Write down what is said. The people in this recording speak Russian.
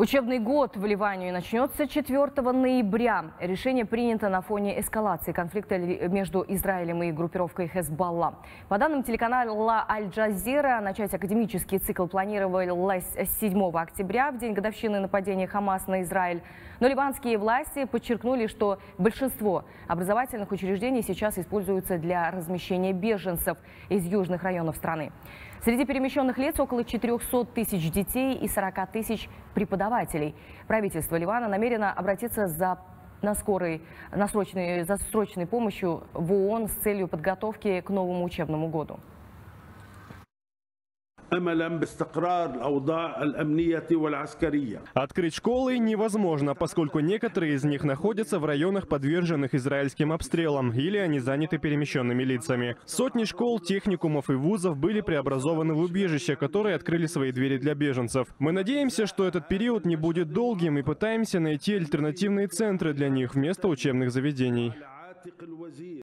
Учебный год в Ливане начнется 4 ноября. Решение принято на фоне эскалации конфликта между Израилем и группировкой Хезболла. По данным телеканала Ла Аль Джазера, начать академический цикл планировалось 7 октября, в день годовщины нападения Хамас на Израиль. Но ливанские власти подчеркнули, что большинство образовательных учреждений сейчас используются для размещения беженцев из южных районов страны. Среди перемещенных лиц около 400 тысяч детей и 40 тысяч преподавателей. Правительство Ливана намерено обратиться за срочной помощью в ООН с целью подготовки к новому учебному году. Открыть школы невозможно, поскольку некоторые из них находятся в районах, подверженных израильским обстрелам, или они заняты перемещенными лицами. Сотни школ, техникумов и вузов были преобразованы в убежища, которые открыли свои двери для беженцев. Мы надеемся, что этот период не будет долгим, и пытаемся найти альтернативные центры для них вместо учебных заведений.